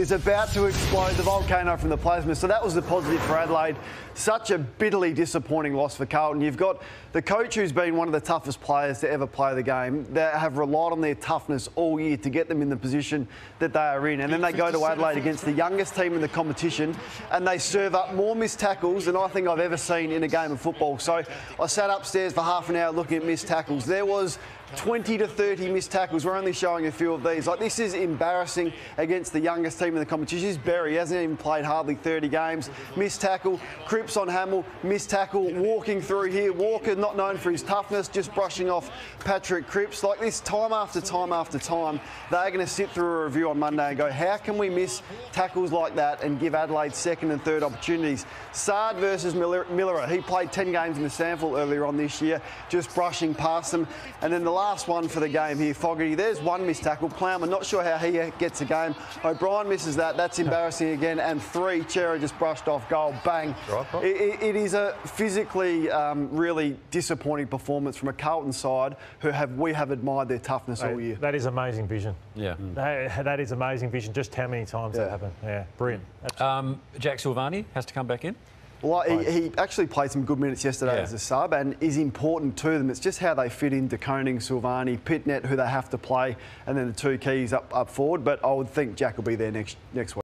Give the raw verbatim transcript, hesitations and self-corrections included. is about to explode, the volcano from the plasma. So that was the positive for Adelaide. Such a bitterly disappointing loss for Carlton. You've got the coach who's been one of the toughest players to ever play the game, that have relied on their toughness all year to get them in the position that they are in. And then they go to Adelaide against the youngest team in the competition and they serve up more missed tackles than I think I've ever seen in a game of football. So I sat upstairs for half an hour looking at missed tackles. There was twenty to thirty missed tackles. We're only showing a few of these. Like, this is embarrassing against the youngest team in the competition. He's Barry. He hasn't even played hardly thirty games. Missed tackle. Cripps on Hamill. Missed tackle. Walking through here. Walker, not known for his toughness, just brushing off Patrick Cripps. Like this, time after time after time, they're going to sit through a review on Monday and go, how can we miss tackles like that and give Adelaide second and third opportunities? Saad versus Miller. He played ten games in the sample earlier on this year, just brushing past them. And then the last one for the game here, Fogarty. There's one missed tackle. Plowman, not sure how he gets a game. O'Brien misses that. That's embarrassing again. And three, Cherry just brushed off goal. Bang. Right, it, it is a physically um, really disappointing performance from a Carlton side who have we have admired their toughness that, all year. That is amazing vision. Yeah. Mm. That, that is amazing vision. Just how many times yeah. that happened. Yeah, brilliant. Um, Jack Silvani has to come back in. Well, he, he actually played some good minutes yesterday yeah. as a sub and is important to them. It's just how they fit into Koning, Silvani, Pitnet, who they have to play, and then the two keys up, up forward. But I would think Jack will be there next, next week.